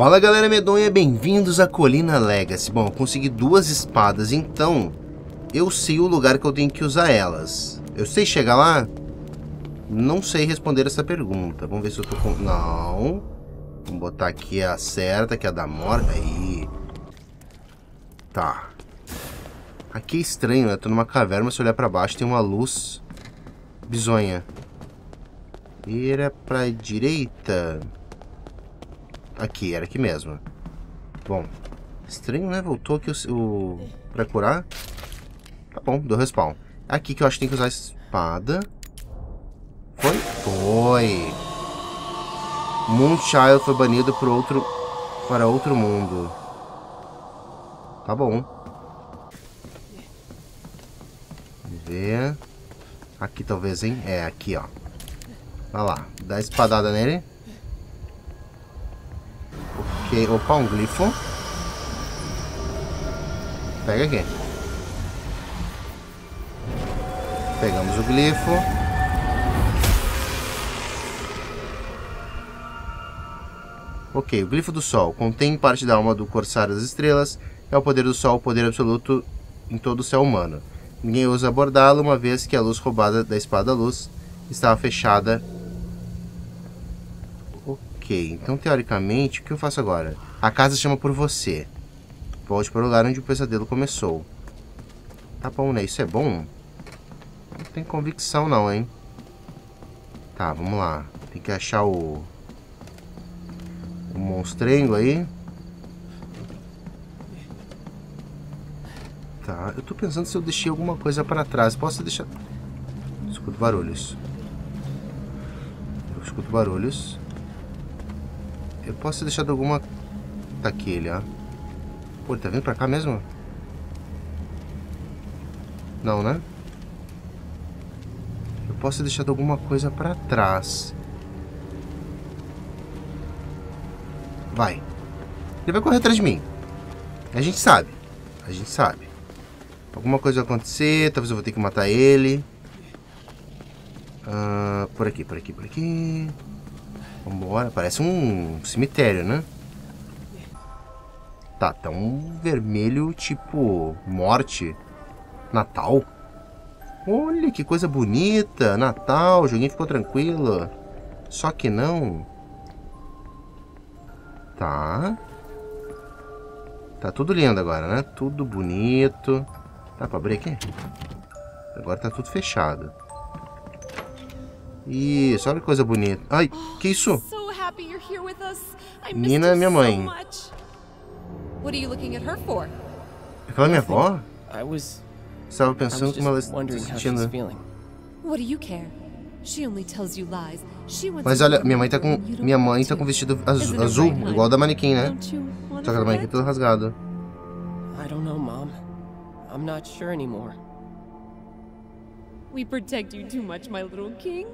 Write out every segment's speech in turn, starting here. Fala galera medonha, bem-vindos a Colina Legacy. Bom, eu consegui duas espadas, então eu sei o lugar que eu tenho que usar elas. Eu sei chegar lá? Não sei responder essa pergunta. Vamos ver se eu tô com... Não. Vamos botar aqui a certa, que é a da morte. Aí. Tá. Aqui é estranho, né? Tô numa caverna, mas se olhar pra baixo tem uma luz bizonha. Vira pra direita. Aqui, era aqui mesmo. Bom, estranho, né? Voltou aqui pra curar. Tá bom, deu respawn. Aqui que eu acho que tem que usar a espada. Foi? Foi. Moonchild foi banido para outro mundo. Tá bom. Vamos ver. Aqui talvez, hein? É, aqui, ó. Vai lá, dá a espadada nele. Ok, opa, um glifo. Pega aqui. Pegamos o glifo. Ok, o glifo do sol. Contém parte da alma do Corsário das Estrelas. É o poder do sol, o poder absoluto em todo o céu humano. Ninguém ousa abordá-lo, uma vez que a luz roubada da espada luz estava fechada. Ok, então teoricamente, o que eu faço agora? A casa chama por você. Volte para o lugar onde o pesadelo começou. Tá bom, né? Isso é bom? Não tem convicção não, hein? Tá, vamos lá. Tem que achar o monstrengo aí. Tá, eu tô pensando se eu deixei alguma coisa pra trás. Posso deixar... Escuto barulhos. Eu escuto barulhos. Eu posso ter deixado alguma... Tá aqui ele, ó. Pô, ele tá vindo pra cá mesmo? Não, né? Eu posso ter deixado alguma coisa pra trás. Vai. Ele vai correr atrás de mim. A gente sabe. A gente sabe. Alguma coisa vai acontecer. Talvez eu vou ter que matar ele. Por aqui, por aqui, por aqui... Vambora, parece um cemitério, né? Tá, tá um vermelho tipo morte, Natal. Olha que coisa bonita, Natal, o joguinho ficou tranquilo. Só que não. Tá. Tá tudo lindo agora, né? Tudo bonito. Dá pra abrir aqui? Agora tá tudo fechado. Isso, olha que coisa bonita. Ai, que isso? Nina é minha mãe. Aquela é minha avó? Estava pensando como ela está sentindo. Mas olha, minha mãe tá com vestido azul, igual a da manequim, né? Só que a da manequim tá toda rasgada. We protect you too much, my little king.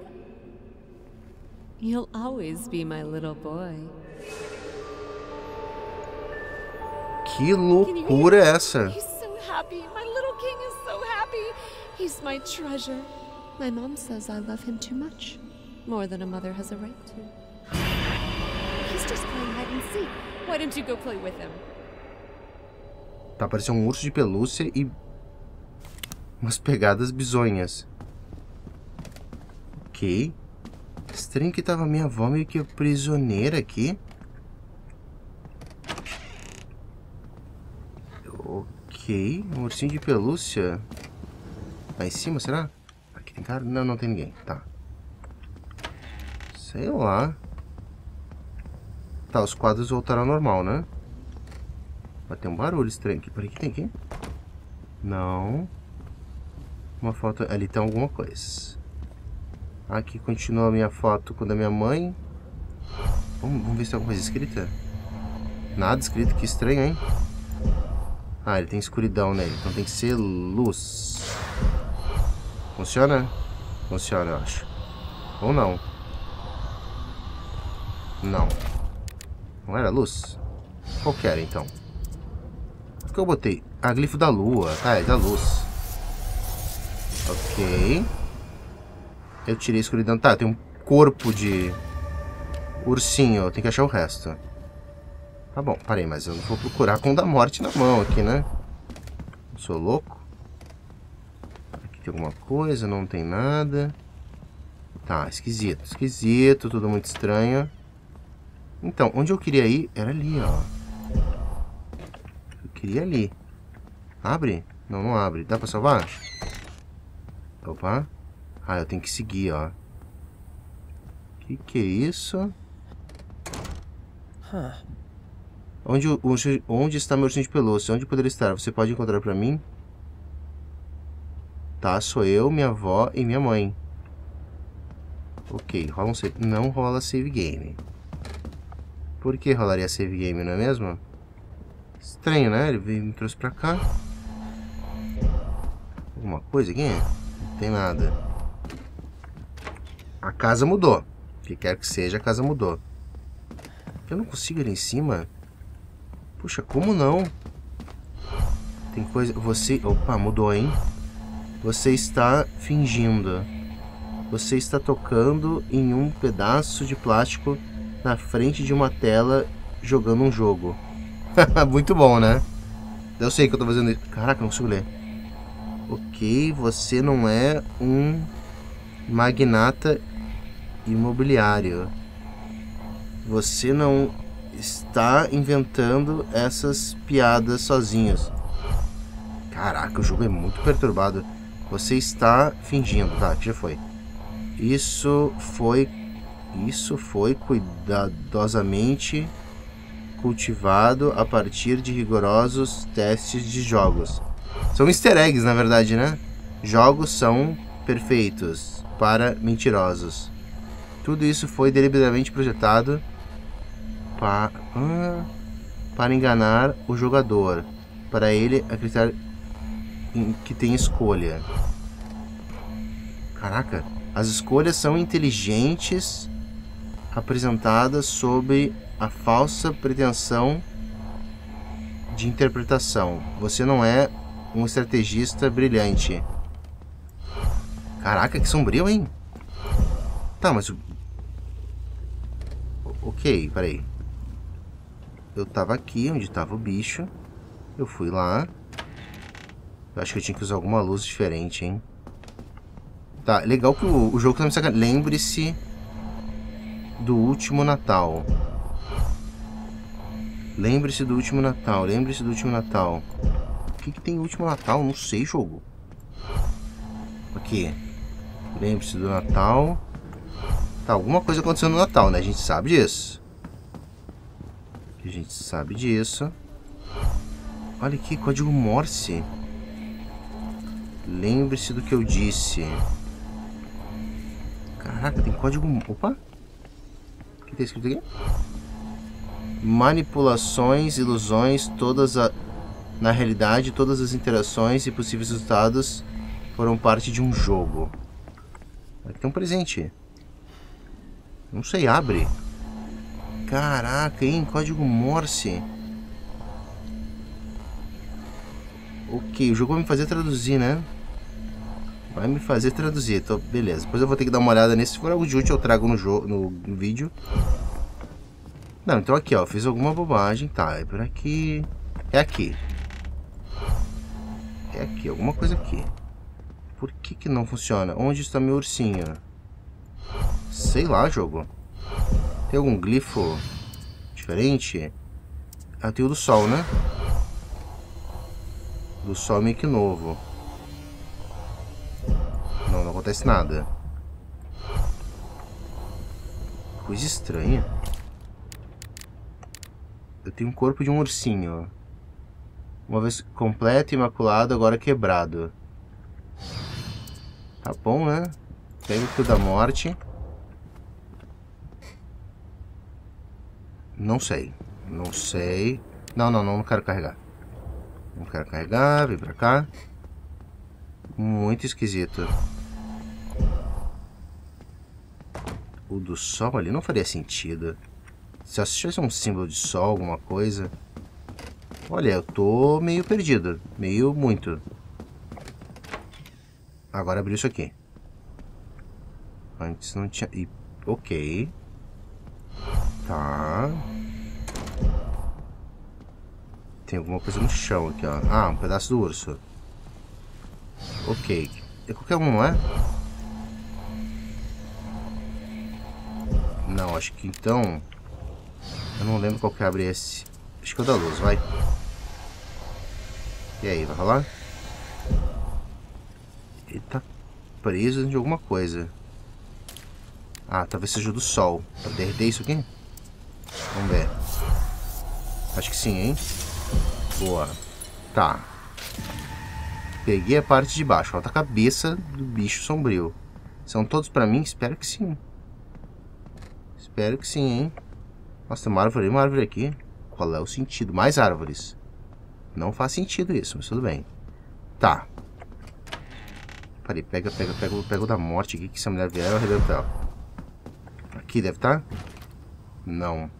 You'll always be my little boy. Que loucura é essa? He's so happy. My little king is so happy. He's my treasure. My mom says I love him too much, more than a mother has a right to. He's just playing hide and seek. Why don't you go play with him? Tá parecendo um urso de pelúcia e umas pegadas bizonhas. Ok. Estranho que tava minha avó meio que prisioneira aqui. Ok, um ursinho de pelúcia. Lá em cima, será? Aqui tem cara? Não, não tem ninguém. Tá. Sei lá. Tá, os quadros voltaram ao normal, né? Vai ter um barulho estranho aqui. Peraí, o que tem aqui? Não. Uma foto... Ali tem alguma coisa. Aqui continua a minha foto com a da minha mãe. Vamos ver se tem alguma coisa escrita. Nada escrito, que estranho, hein? Ah, ele tem escuridão nele. Então tem que ser luz. Funciona? Funciona, eu acho. Ou não? Não. Não era luz? Qual que era, então? O que eu botei? Ah, glifo da lua. Ah, é da luz. Ok. Eu tirei a escuridão. Tá, tem um corpo de ursinho. Eu tenho que achar o resto. Tá bom, parei, mas eu não vou procurar com o da morte na mão aqui, né? Não sou louco. Aqui tem alguma coisa, não tem nada. Tá, esquisito, esquisito, tudo muito estranho. Então, onde eu queria ir era ali, ó. Eu queria ali. Abre? Não, não abre. Dá pra salvar? Opa. Ah, eu tenho que seguir, ó. Que é isso? Onde está meu ursinho de pelúcia? Onde poderia estar? Você pode encontrar pra mim? Tá, sou eu, minha avó e minha mãe. Ok, rola um save. Não rola save game. Por que rolaria save game, não é mesmo? Estranho, né? Ele veio, me trouxe pra cá. Alguma coisa aqui? Não tem nada. A casa mudou. O que quer que seja, a casa mudou. Eu não consigo ir em cima? Puxa, como não? Tem coisa... Você... Opa, mudou, hein? Você está fingindo. Você está tocando em um pedaço de plástico na frente de uma tela jogando um jogo. Muito bom, né? Eu sei que eu tô fazendo isso. Caraca, não consigo ler. Ok, você não é um magnata imobiliário. Você não está inventando essas piadas sozinhos. Caraca, o jogo é muito perturbado. Você está fingindo. Tá, já foi. Isso foi cuidadosamente cultivado a partir de rigorosos testes de jogos. São easter eggs, na verdade, né? Jogos são perfeitos para mentirosos. Tudo isso foi deliberadamente projetado para enganar o jogador, para ele acreditar que tem escolha. Caraca, as escolhas são inteligentes, apresentadas sob a falsa pretensão de interpretação. Você não é um estrategista brilhante. Caraca, que sombrio, hein? Tá, mas... Ok, peraí. Eu tava aqui, onde tava o bicho. Eu fui lá. Eu acho que eu tinha que usar alguma luz diferente, hein? Tá, legal que o jogo tá me sacando. Lembre-se do último Natal. Lembre-se do último Natal. Lembre-se do último Natal. O que que tem no último Natal? Não sei, jogo. Aqui. Lembre-se do Natal. Tá, alguma coisa aconteceu no Natal, né? A gente sabe disso. A gente sabe disso. Olha aqui, código Morse. Lembre-se do que eu disse. Caraca, tem código... Opa! O que tá escrito aqui? Manipulações, ilusões, na realidade, todas as interações e possíveis resultados foram parte de um jogo. Aqui tem um presente. Não sei, abre. Caraca, hein? Código Morse. Ok, o jogo vai me fazer traduzir, né? Vai me fazer traduzir, então, beleza. Depois eu vou ter que dar uma olhada nesse. Se for algo de útil, eu trago no vídeo. Não, então aqui, ó. Fiz alguma bobagem. Tá, é por aqui. É aqui. É aqui, alguma coisa aqui. Por que que não funciona? Onde está meu ursinho? Sei lá, jogo. Tem algum glifo diferente? Ah, tem o do sol, né? Do sol meio que novo. Não, não acontece nada. Coisa estranha. Eu tenho um corpo de um ursinho. Uma vez completo, imaculado, agora quebrado. Tá bom, né? Pega o fio da morte. Não sei. Não sei. Não, não, não. Não quero carregar. Não quero carregar. Vem pra cá. Muito esquisito. O do sol ali não faria sentido. Se eu tivesse um símbolo de sol, alguma coisa... Olha, eu tô meio perdido. Meio muito. Agora abriu isso aqui. Antes não tinha... Ok. Tá. tem alguma coisa no chão aqui, ó. Ah, um pedaço do urso. Ok. É qualquer um, não é? Não, acho que então... Eu não lembro qual que abre esse. Acho que é o da luz, vai. E aí, vai rolar? Ele tá preso dentro de alguma coisa. Ah, talvez seja do sol. Pra derreter isso aqui? Vamos ver. Acho que sim, hein? Boa. Tá. Peguei a parte de baixo. Falta a cabeça do bicho sombrio. São todos pra mim? Espero que sim. Espero que sim, hein? Nossa, tem uma árvore aqui. Qual é o sentido? Mais árvores. Não faz sentido isso, mas tudo bem. Tá. Peraí, pega o da morte aqui, que se a mulher vier, eu arrebento ela. Aqui deve estar? Não.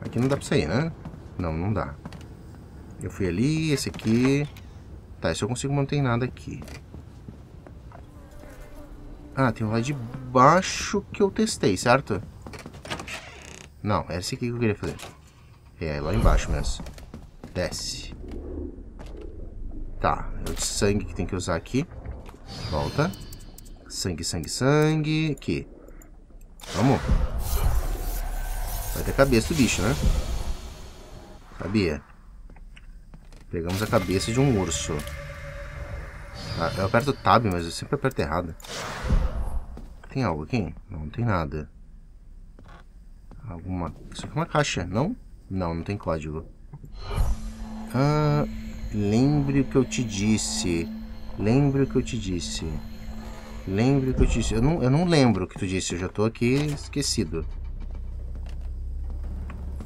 Aqui não dá pra sair, né? Não, não dá. Eu fui ali, esse aqui... Tá, esse eu consigo manter nada aqui. Ah, tem um lá de baixo que eu testei, certo? Não, era esse aqui que eu queria fazer. É, lá embaixo mesmo. Desce. Tá, é o de sangue que tem que usar aqui. Volta. Sangue, sangue, sangue. Aqui. Vamos. Vai ter a cabeça do bicho, né? Sabia? Pegamos a cabeça de um urso. Ah, eu aperto o tab, mas eu sempre aperto errado. Tem algo aqui? Não, não tem nada. Alguma... Isso aqui é uma caixa, não? Não, não tem código. Ah, lembre o que eu te disse. Lembre o que eu te disse. Lembre o que eu te disse. Eu não lembro o que tu disse, eu já tô aqui esquecido.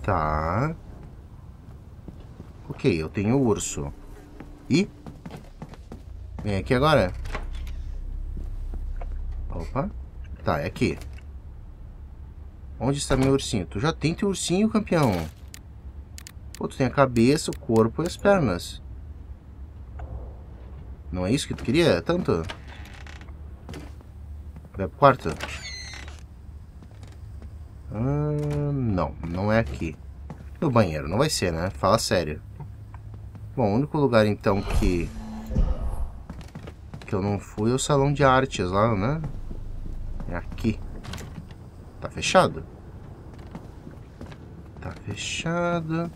Tá. Ok, eu tenho o urso. E? Vem aqui agora. Opa. Tá, é aqui. Onde está meu ursinho? Tu já tem teu ursinho, campeão. Pô, tu tem a cabeça, o corpo e as pernas. Não é isso que tu queria? Tanto? Vai pro quarto? Não, não é aqui. No banheiro, não vai ser, né? Fala sério. Bom, o único lugar então que eu não fui é o salão de artes lá, né? É aqui. Tá fechado? Tá fechado.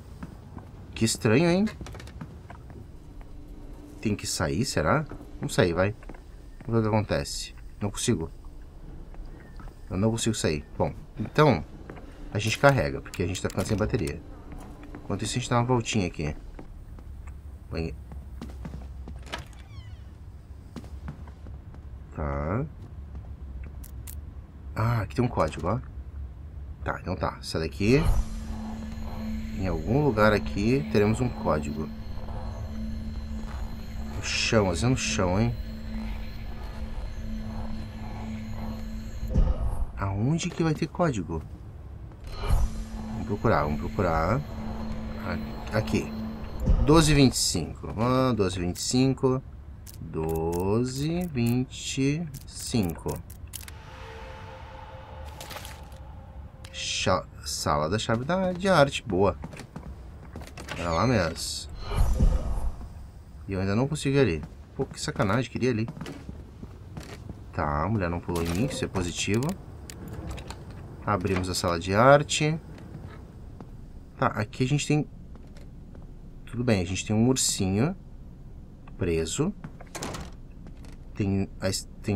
Que estranho, hein? Tem que sair, será? Vamos sair, vai. Vamos ver o que acontece. Não consigo. Eu não consigo sair. Bom, então a gente carrega, porque a gente tá ficando sem bateria. Enquanto isso, a gente dá uma voltinha aqui. Tá. Ah, aqui tem um código, ó. Tá, então tá. Sai daqui. Em algum lugar aqui teremos um código. Chão, fazendo no chão, hein? Aonde que vai ter código? Vamos procurar, vamos procurar. Aqui. 1225. 1225. 1225. Sala da chave de arte. Boa. Era lá mesmo. E eu ainda não consigo ir ali. Pô, que sacanagem, queria ir ali. Tá, a mulher não pulou em mim, isso é positivo. Abrimos a sala de arte. Tá, aqui a gente tem... Tudo bem, a gente tem um ursinho preso. Tem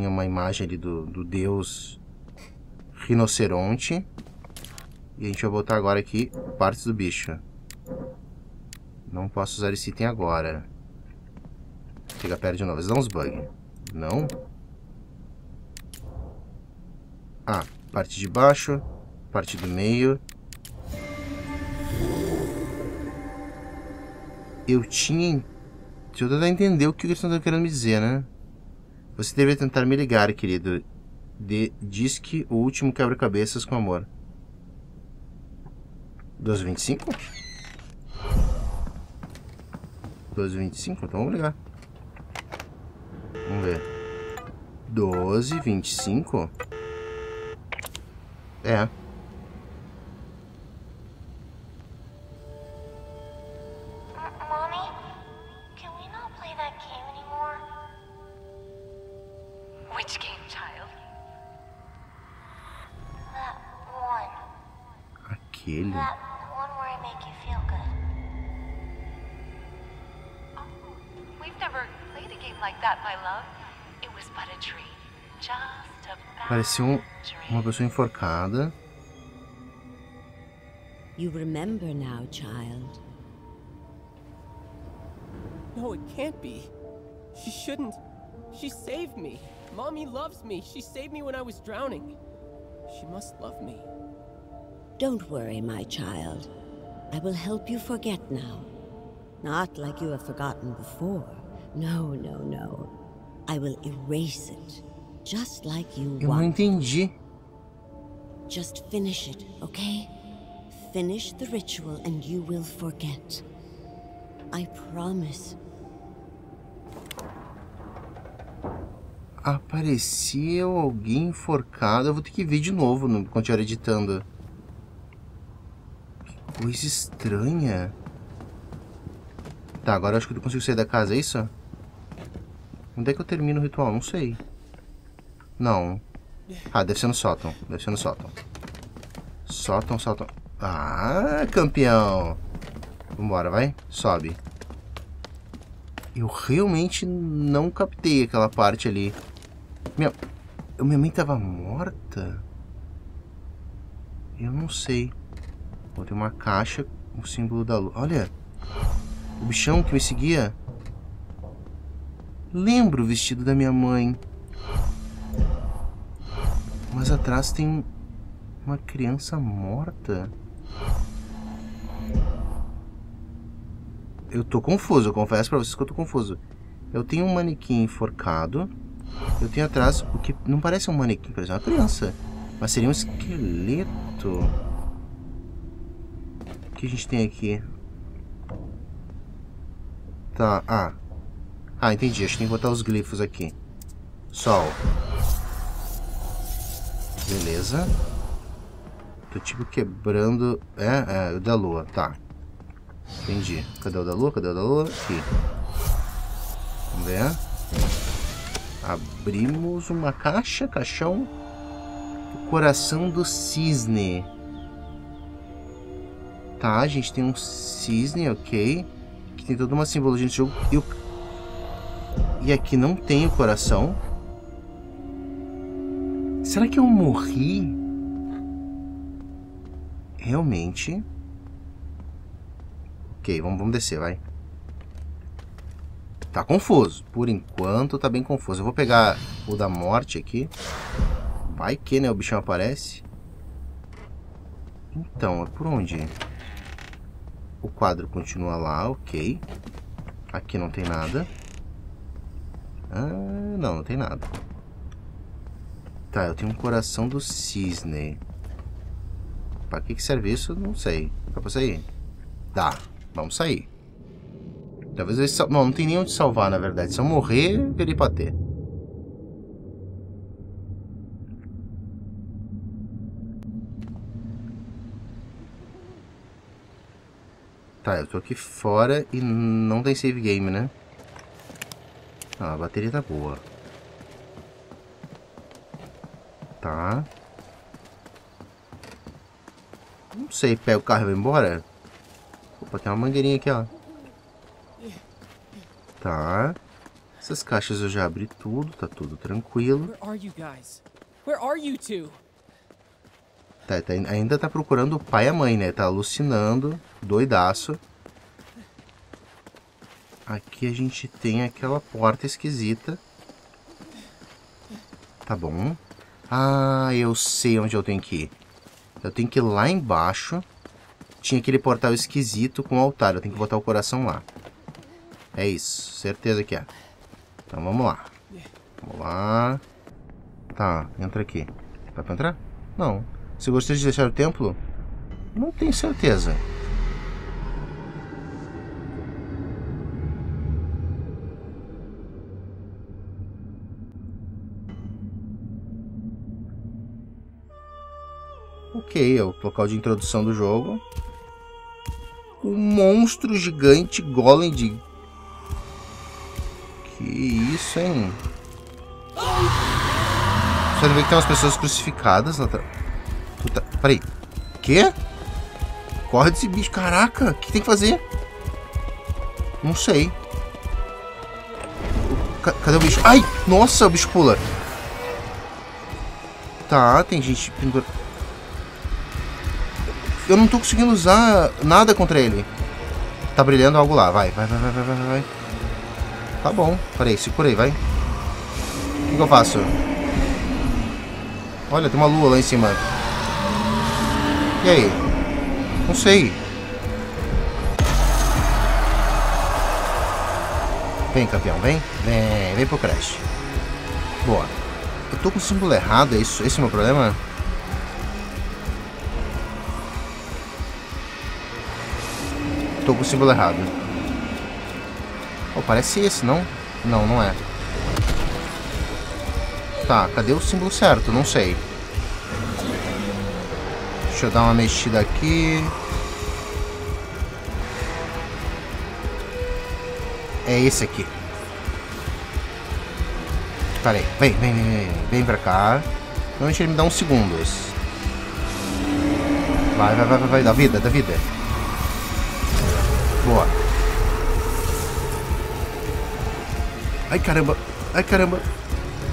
uma imagem ali do deus rinoceronte. E a gente vai botar agora aqui partes do bicho. Não posso usar esse item agora. Chega perto de novo. Eles dão uns bugs. Não. Ah, parte de baixo. Parte do meio. Eu tinha... Deixa eu tentar entender o que eles estão querendo me dizer, né? Você deve tentar me ligar, querido. Diz que o último quebra-cabeças com amor. 12h25? 12h25? Então vamos ligar. Vamos ver. 12h25? É. Which game, child? That one. Aquele. That one where I make you feel good. Oh, we've never played a game like that, my love. It was but a dream. Just a bad dream. Parecia uma pessoa enforcada. You remember now, child. No, it can't be. She shouldn't. She saved me. Mommy loves me. She saved me when I was drowning. She must love me. Don't worry, my child. I will help you forget now. Not like you have forgotten before. No, no, no. I will erase it. Just like you want. Eu não entendi. Just finish it, okay? Finish the ritual and you will forget. I promise. Apareceu alguém enforcado. Eu vou ter que ver de novo quando estiver editando. Que coisa estranha. Tá, agora eu acho que eu consigo sair da casa, é isso? Onde é que eu termino o ritual? Não sei. Não. Ah, deve ser no sótão. Deve ser no sótão. Sótão, sótão. Ah, campeão. Vambora, vai. Sobe. Eu realmente não captei aquela parte ali. Minha mãe tava morta? Eu não sei. Vou ter uma caixa com o símbolo da lua. Olha! O bichão que me seguia. Lembro o vestido da minha mãe. Mas atrás tem uma criança morta. Eu tô confuso, eu confesso pra vocês que eu tô confuso. Eu tenho um manequim enforcado. Eu tenho atrás o que não parece um manequim, parece uma criança. Mas seria um esqueleto. O que a gente tem aqui? Tá, ah, entendi, acho que tem que botar os glifos aqui. Sol. Beleza. Tô tipo quebrando... É, o da lua, tá. Entendi. Cadê o da lua? Cadê o da lua? Aqui. Vamos ver. Abrimos uma caixa, caixão. O coração do cisne. Tá, a gente tem um cisne, ok. Aqui tem toda uma simbologia nesse jogo. E aqui não tem o coração. Será que eu morri? Realmente... Ok, vamos descer, vai. Tá confuso. Por enquanto tá bem confuso. Eu vou pegar o da morte aqui. Vai que, né? O bichão aparece. Então, é por onde? O quadro continua lá, ok. Aqui não tem nada. Ah, não tem nada. Tá, eu tenho um coração do cisne. Pra que serve isso? Não sei. Dá pra sair? Dá. Vamos sair. Talvez eles... Não, não tem nem onde salvar, na verdade. Se eu morrer, virei pra ter. Tá, eu tô aqui fora e não tem save game, né? Ah, a bateria tá boa. Tá. Não sei, pega o carro e vai embora? Opa, tem uma mangueirinha aqui, ó. Tá. Essas caixas eu já abri tudo, tá tudo tranquilo. Tá, ainda tá procurando o pai e a mãe, né? Tá alucinando, doidaço. Aqui a gente tem aquela porta esquisita. Tá bom. Ah, eu sei onde eu tenho que ir. Eu tenho que ir lá embaixo. Tinha aquele portal esquisito com o altar. Eu tenho que botar o coração lá. É isso. Certeza que é. Então vamos lá. Vamos lá. Tá, entra aqui. Dá pra entrar? Não. Você gostaria de deixar o templo? Não tenho certeza. Ok, é o local de introdução do jogo. Um monstro gigante golem de... Que isso, hein? Você vê que tem umas pessoas crucificadas na... Puta, peraí. Quê? Corre desse bicho. Caraca, o que tem que fazer? Não sei. Cadê o bicho? Ai, nossa, o bicho pula. Tá, tem gente pendurada. Eu não tô conseguindo usar nada contra ele. Tá brilhando algo lá. Vai, vai, vai, vai, vai, vai. Tá bom. Peraí, segura aí, vai. O que eu faço? Olha, tem uma lua lá em cima. E aí? Não sei. Vem, campeão, vem. Vem, vem pro Crash. Boa. Eu tô com o símbolo errado, é isso? Esse é o meu problema? Tô com o símbolo errado. Oh, parece esse, não? Não, não é. Tá, cadê o símbolo certo? Não sei. Deixa eu dar uma mexida aqui. É esse aqui. Pera aí. Vem, vem, vem, vem. Vem pra cá. Não deixa ele me dar uns segundos. Vai, vai, vai, vai. Dá vida, dá vida. Boa. Ai, caramba. Ai, caramba.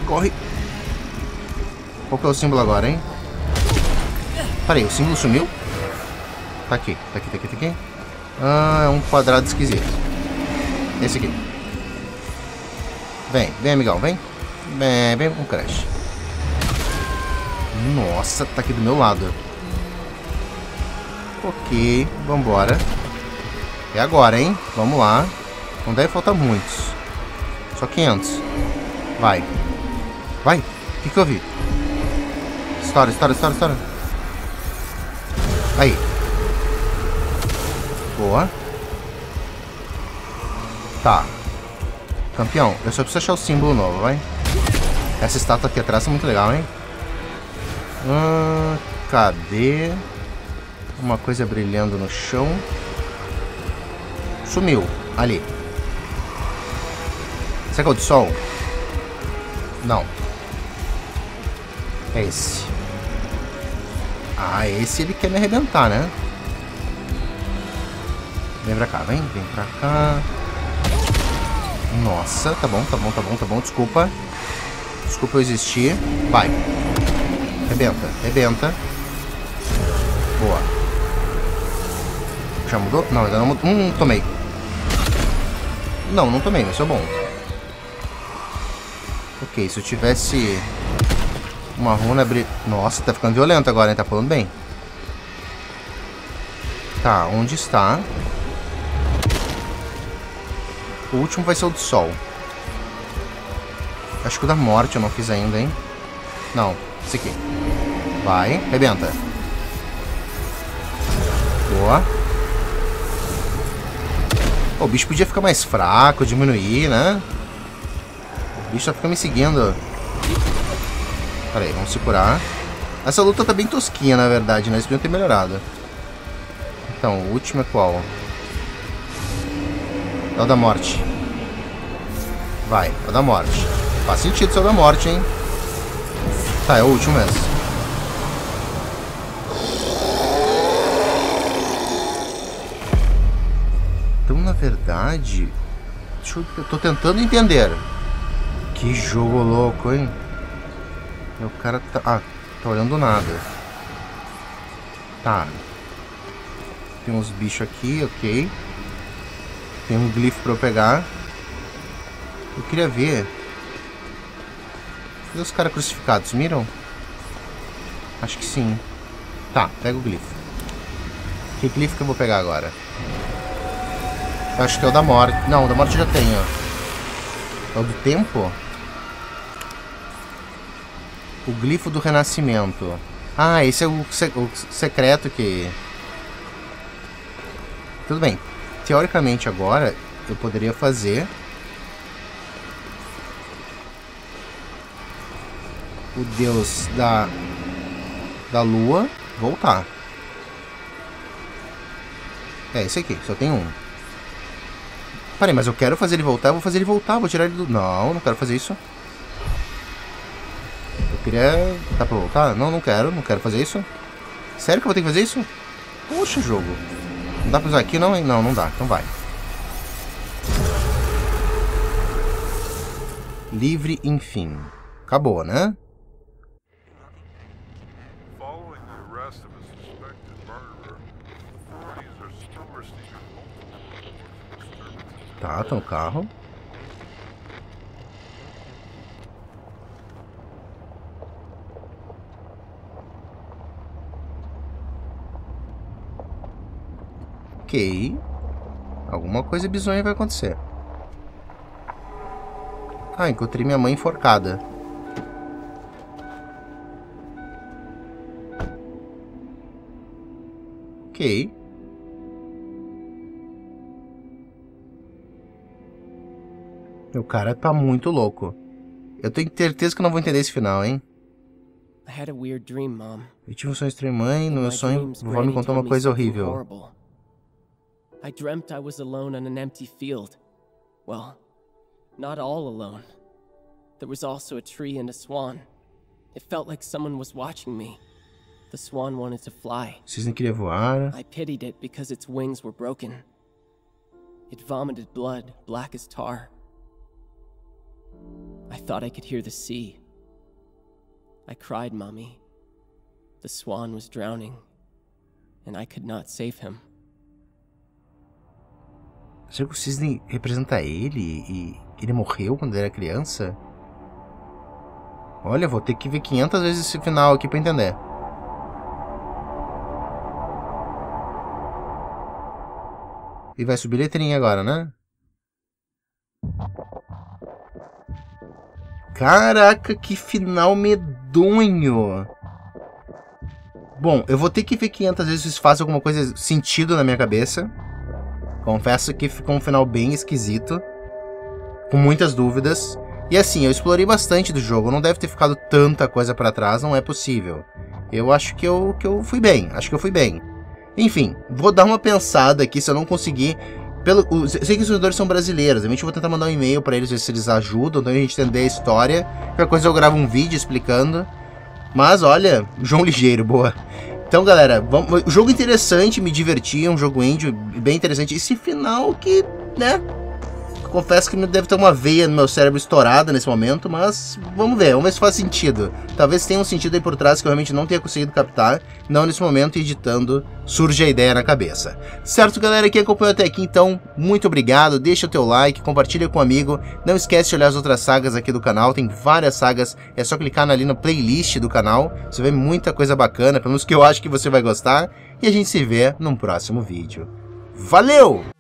Corre. Qual que é o símbolo agora, hein? Pera aí, o símbolo sumiu? Tá aqui, tá aqui, tá aqui, tá aqui. Ah, é um quadrado esquisito. Esse aqui. Vem, vem, amigão, vem. Vem, vem com o Crash. Nossa, tá aqui do meu lado. Ok, vambora. É agora, hein? Vamos lá. Não deve faltar muitos. Só 500. Vai. Vai. O que que eu vi? Estoura, estoura, estoura, estoura. Aí. Boa. Tá. Campeão, eu só preciso achar o símbolo novo, vai. Essa estátua aqui atrás é muito legal, hein? Cadê? Uma coisa brilhando no chão. Sumiu. Ali. Será que é o de sol? Não. É esse. Ah, esse ele quer me arrebentar, né? Vem pra cá, vem. Vem pra cá. Nossa, tá bom, tá bom, tá bom, tá bom. Desculpa. Desculpa eu existir. Vai. Rebenta, rebenta. Boa. Já mudou? Não, ainda não mudou. Tomei. Não, não tomei, mas foi bom. Ok, se eu tivesse uma runa abrir... Nossa, tá ficando violento agora, hein? Tá pulando bem. Tá, onde está? O último vai ser o do sol. Acho que o da morte eu não fiz ainda, hein? Não, esse aqui. Vai, rebenta. Boa. O bicho podia ficar mais fraco, diminuir, né? O bicho só fica me seguindo. Pera aí, vamos se curar. Essa luta tá bem tosquinha, na verdade, né? Eles podiam ter melhorado. Então, o último é qual? É o da morte. Vai, é o da morte. Faz sentido ser o da morte, hein? Tá, é o último mesmo. Então, na verdade... Deixa eu... tô tentando entender. Que jogo louco, hein? O cara tá... Ah, tá olhando nada. Tá. Tem uns bichos aqui, ok. Tem um glifo pra eu pegar. Eu queria ver. Cadê os caras crucificados? Miram? Acho que sim. Tá, pega o glifo. Que glifo que eu vou pegar agora? Eu acho que é o da morte. Não, o da morte eu já tenho. É o do tempo? O glifo do renascimento. Ah, esse é o secreto que... Tudo bem. Teoricamente agora eu poderia fazer o deus da lua voltar. É esse aqui, só tem um. Peraí, mas eu quero fazer ele voltar, vou tirar ele do... Não, não quero fazer isso. Eu queria... Dá pra voltar? Não, não quero fazer isso. Sério que eu vou ter que fazer isso? Poxa, jogo. Não dá pra usar aqui não, hein? Não, não dá. Então vai. Livre, enfim. Acabou, né? Tá, tá no carro. Ok. Alguma coisa bizonha vai acontecer. Ah, encontrei minha mãe enforcada. Ok. Meu cara tá muito louco. Eu tenho certeza que eu não vou entender esse final, hein? Eu tive um sonho estranho, mãe. No meu sonho, a vovó me contou uma coisa horrível. I dreamt I was alone on an empty field. Well, not all alone. There was also a tree and a swan. It felt like someone was watching me. The swan wanted to fly. Sidney queria voar. I pitied it because its wings were broken. It vomited blood, black as tar. I thought I could hear the sea. I cried, Mommy. The swan was drowning, and I could not save him. Será que o Sidney representa ele e ele morreu quando era criança? Olha, vou ter que ver 500 vezes esse final aqui pra entender. E vai subir letrinha agora, né? Caraca, que final medonho! Bom, eu vou ter que ver 500 vezes se isso faz alguma coisa sentido na minha cabeça. Confesso que ficou um final bem esquisito, com muitas dúvidas. E assim, eu explorei bastante do jogo, não deve ter ficado tanta coisa pra trás, não é possível. Eu acho que eu fui bem, Enfim, vou dar uma pensada aqui, se eu não conseguir... Sei que os jogadores são brasileiros, a gente vai tentar mandar um e-mail pra eles, ver se eles ajudam, então a gente entender a história. Qualquer coisa eu gravo um vídeo explicando. Mas olha, João Ligeiro, boa. Então, galera, vamos... jogo interessante, me diverti, é um jogo indie bem interessante. Esse final que, né, confesso que deve ter uma veia no meu cérebro estourada nesse momento, mas vamos ver se faz sentido. Talvez tenha um sentido aí por trás que eu realmente não tenha conseguido captar, não nesse momento, editando, surge a ideia na cabeça. Certo, galera, quem acompanhou até aqui, então, muito obrigado, deixa o teu like, compartilha com um amigo, não esquece de olhar as outras sagas aqui do canal, tem várias sagas, é só clicar ali na playlist do canal, você vê muita coisa bacana, pelo menos que eu acho que você vai gostar, e a gente se vê num próximo vídeo. Valeu!